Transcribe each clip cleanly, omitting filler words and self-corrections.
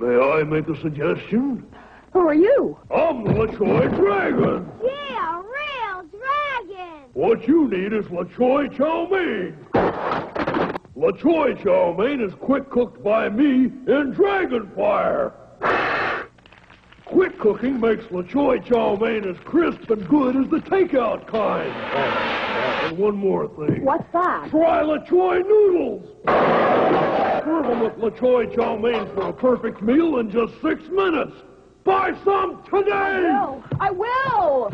May I make a suggestion? Who are you? I'm the La Choy Dragon. Yeah, real dragon. What you need is La Choy chow mein. La Choy chow mein is quick cooked by me in dragon fire. Quick cooking makes La Choy chow mein as crisp and good as the takeout kind. And one more thing. What's that? Try La Choy noodles. Serve them with La Choy chow mein for a perfect meal in just 6 minutes. Buy some today! I will!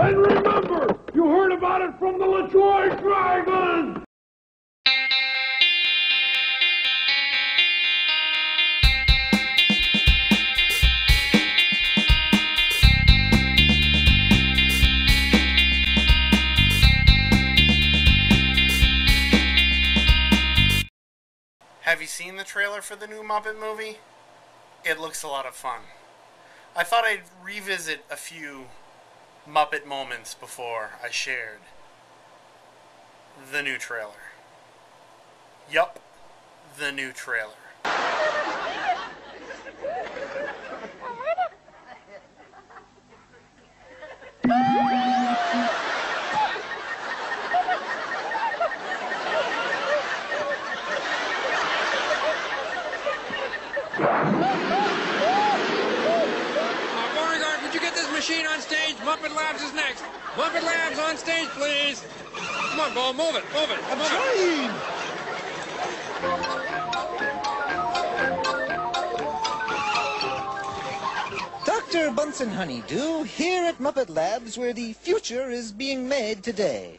And remember, you heard about it from the La Choy Dragon! Have you seen the trailer for the new Muppet movie? It looks a lot of fun. I thought I'd revisit a few Muppet moments before I shared the new trailer. Yup, the new trailer. Machine on stage, Muppet Labs is next. Muppet Labs on stage, please. Come on, Bo, move it, move it. Come on. Train. Dr. Bunsen Honeydew here at Muppet Labs, where the future is being made today.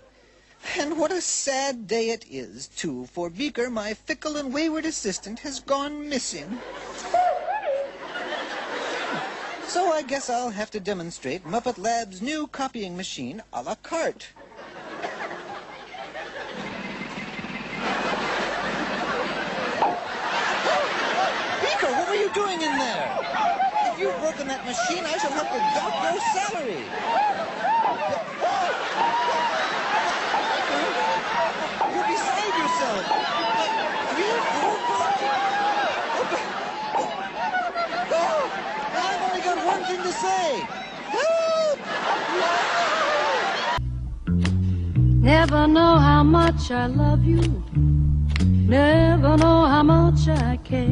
And what a sad day it is, too, for Beaker, my fickle and wayward assistant, has gone missing. So I guess I'll have to demonstrate Muppet Lab's new copying machine a la carte. Beaker, what were you doing in there? If you've broken that machine, I shall have to dock your salary. You beside yourself. Thing to say. Never know how much I love you. Never know how much I care.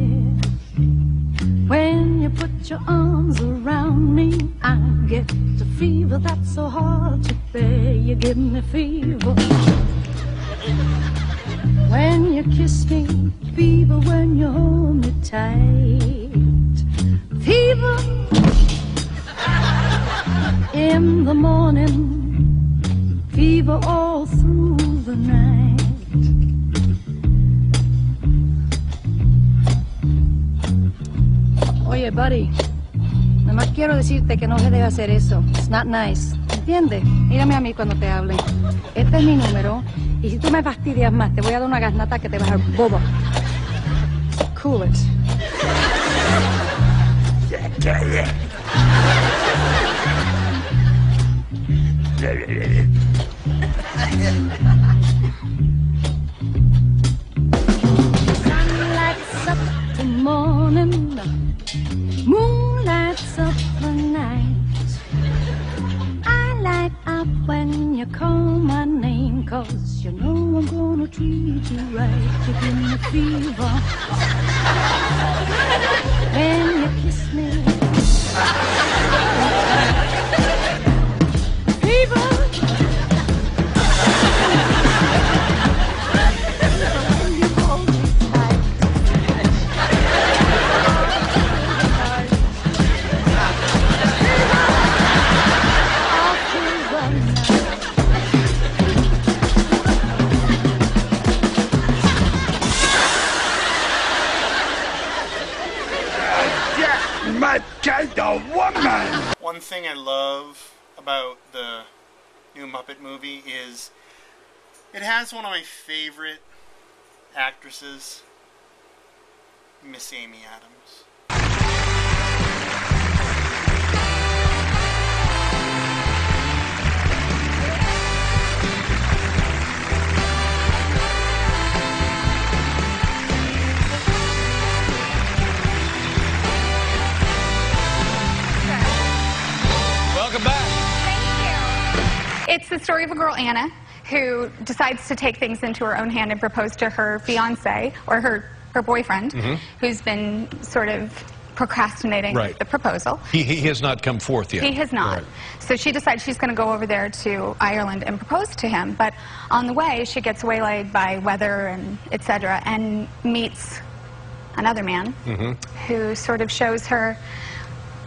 When you put your arms around me, I get the fever that's so hard to bear. You give me fever when you kiss me, fever when you hold me tight, fever. In the morning, fever all through the night. Oye, buddy, nomás quiero decirte que no se debe hacer eso. It's not nice. ¿Entiendes? Mírame a mí cuando te hable. Este es mi número, y si tú me fastidias más, te voy a dar una garnata que te va a dejar boba. Cool it. Sun lights up the morning, moon lights up the night. I light up when you call my name, 'cause you know I'm gonna treat you right. You give me fever when you kiss me. One thing I love about the new Muppet movie is it has one of my favorite actresses, Miss Amy Adams. It's the story of a girl, Anna, who decides to take things into her own hand and propose to her fiancé, or her boyfriend, who's been sort of procrastinating the proposal. He has not come forth yet. He has not. Right. So she decides she's going to go over there to Ireland and propose to him, but on the way she gets waylaid by weather and etc. and meets another man who sort of shows her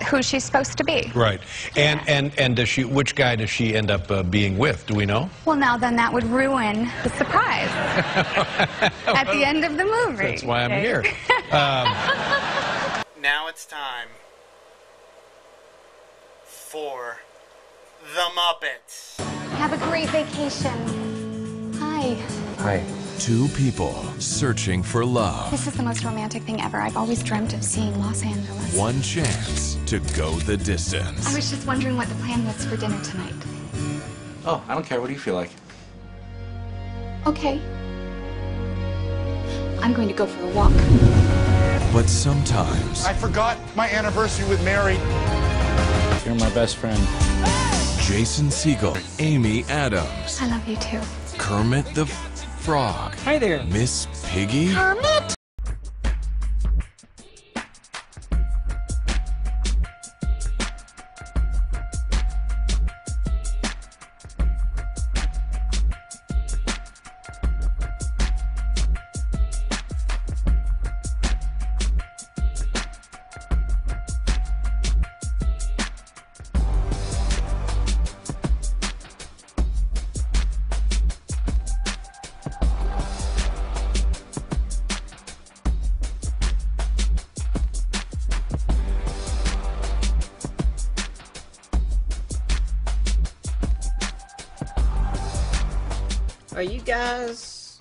who she's supposed to be. Right. And does she, which guy does she end up being with? Do we know? Well, now then that would ruin the surprise at the end of the movie. That's why I'm here. Now it's time for the Muppets. Have a great vacation. Hi. Hi. Two people searching for love. This is the most romantic thing ever. I've always dreamt of seeing Los Angeles. One chance to go the distance. I was just wondering what the plan was for dinner tonight. Oh, I don't care. What do you feel like? Okay. I'm going to go for a walk. But sometimes... I forgot my anniversary with Mary. You're my best friend. Jason Segel, Amy Adams. I love you too. Kermit the... Frog. Hi there. Miss Piggy. Kermit. Are you guys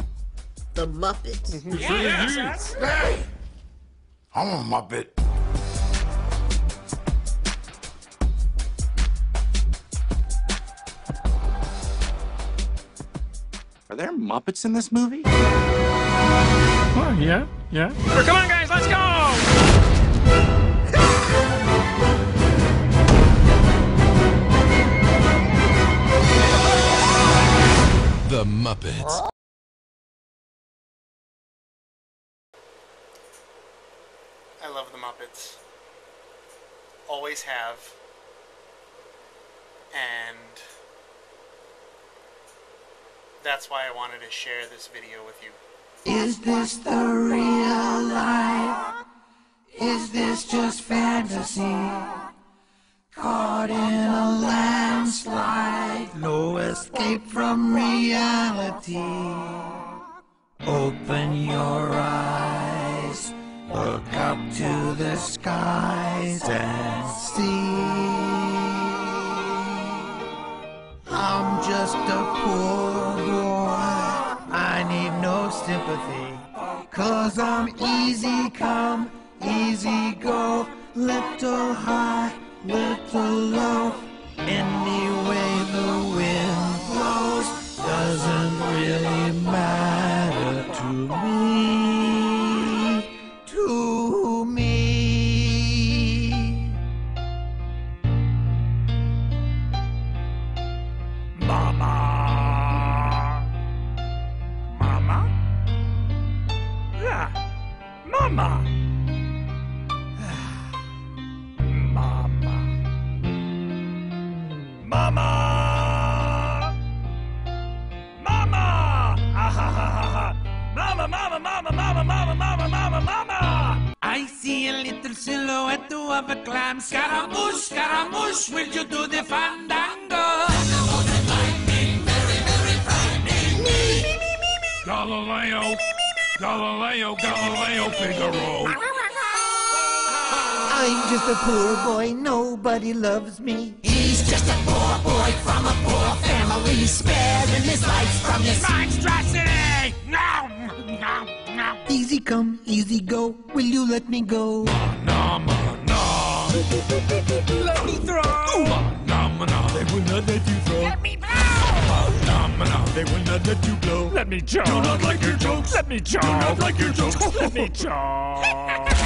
the Muppets? Yes. Hey! I'm a Muppet. Are there Muppets in this movie? Oh, yeah, yeah. Well, come on, guys, let's go! The Muppets. I love the Muppets. Always have. And that's why I wanted to share this video with you. Is this the real life? Is this just fantasy? Caught in a landslide, no escape from reality. Open your eyes, look up to the skies and see. I'm just a poor boy, I need no sympathy, 'cause I'm easy come, easy go, little high, little low, any way the wind blows doesn't really matter to me, Mama, yeah, Mama. Mama! Mama! Ah, ha, ha, ha, ha. Mama, mama, mama, mama, mama, mama, mama, mama! I see a little silhouette of a clam. Scaramouche, Scaramouche, will you do the fandango? Thunderbolt and lightning, very, very frightening. Me, me, me, me, me. Galileo, me, me, me, me. Galileo, Galileo, Figaro. I'm just a poor boy, nobody loves me. Just a poor boy from a poor family, sparing his life from his monstrosity! No! No! No! Easy come, easy go, will you let me go? Ma, ma, na. Let me throw! Ooh, ma, na, they will not let you throw. Let me blow! Ma, na, they will not let you blow. Let me choke! Do not like your jokes! Let me choke! Do not like your jokes! Let me choke!